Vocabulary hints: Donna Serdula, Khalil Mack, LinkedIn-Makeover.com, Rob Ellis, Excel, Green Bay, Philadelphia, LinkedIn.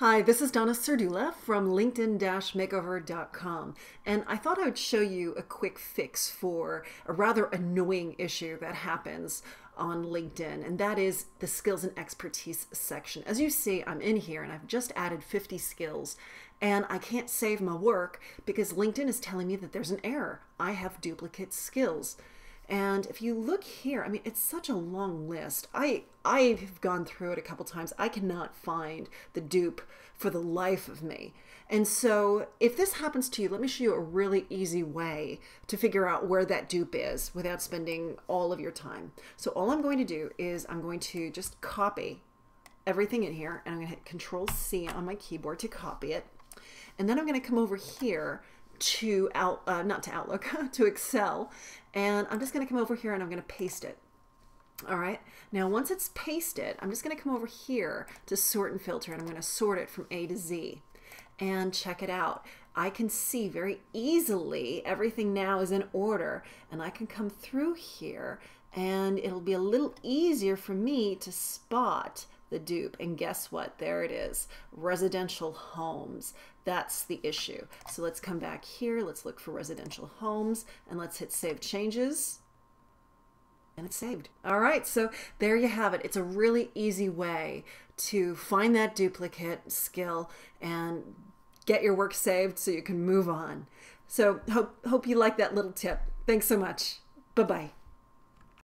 Hi, this is Donna Serdula from LinkedIn-Makeover.com, and I thought I would show you a quick fix for a rather annoying issue that happens on LinkedIn, and that is the skills and expertise section. As you see, I'm in here and I've just added 50 skills, and I can't save my work because LinkedIn is telling me that there's an error. I have duplicate skills. And if you look here, I mean, it's such a long list. I've gone through it a couple times. I cannot find the dupe for the life of me. And so if this happens to you, let me show you a really easy way to figure out where that dupe is without spending all of your time. So all I'm going to do is I'm going to just copy everything in here, and I'm going to hit Control-C on my keyboard to copy it. And then I'm going to come over here to not to Outlook, to Excel. And I'm just going to come over here and I'm going to paste it. All right. Now, once it's pasted, I'm just going to come over here to sort and filter, and I'm going to sort it from A to Z. And check it out. I can see very easily everything now is in order, and I can come through here and it'll be a little easier for me to spot the dupe. And guess what? There it is. Residential homes. That's the issue. So let's come back here. Let's look for residential homes, and let's hit save changes. And it's saved. All right. So there you have it. It's a really easy way to find that duplicate skill and get your work saved so you can move on. So hope you like that little tip. Thanks so much. Bye-bye.